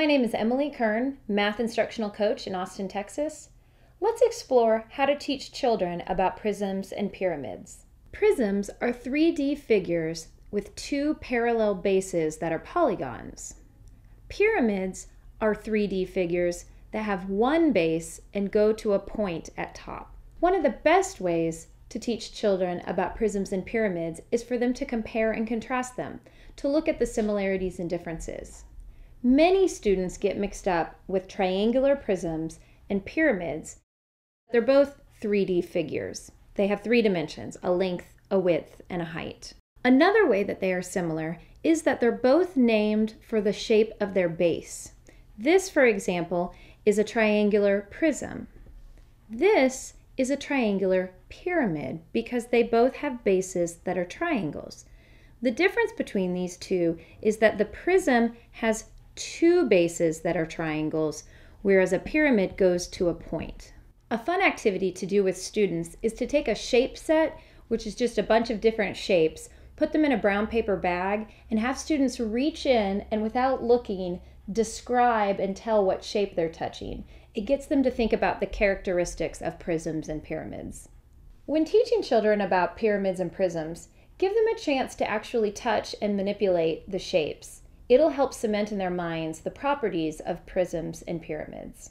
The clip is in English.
My name is Emily Kern, math instructional coach in Austin, Texas. Let's explore how to teach children about prisms and pyramids. Prisms are 3D figures with two parallel bases that are polygons. Pyramids are 3D figures that have one base and go to a point at top. One of the best ways to teach children about prisms and pyramids is for them to compare and contrast them, to look at the similarities and differences. Many students get mixed up with triangular prisms and pyramids. They're both 3D figures. They have three dimensions: a length, a width, and a height. Another way that they are similar is that they're both named for the shape of their base. This, for example, is a triangular prism. This is a triangular pyramid because they both have bases that are triangles. The difference between these two is that the prism has two bases that are triangles, whereas a pyramid goes to a point. A fun activity to do with students is to take a shape set, which is just a bunch of different shapes, put them in a brown paper bag, and have students reach in and, without looking, describe and tell what shape they're touching. It gets them to think about the characteristics of prisms and pyramids. When teaching children about pyramids and prisms, give them a chance to actually touch and manipulate the shapes. It'll help cement in their minds the properties of prisms and pyramids.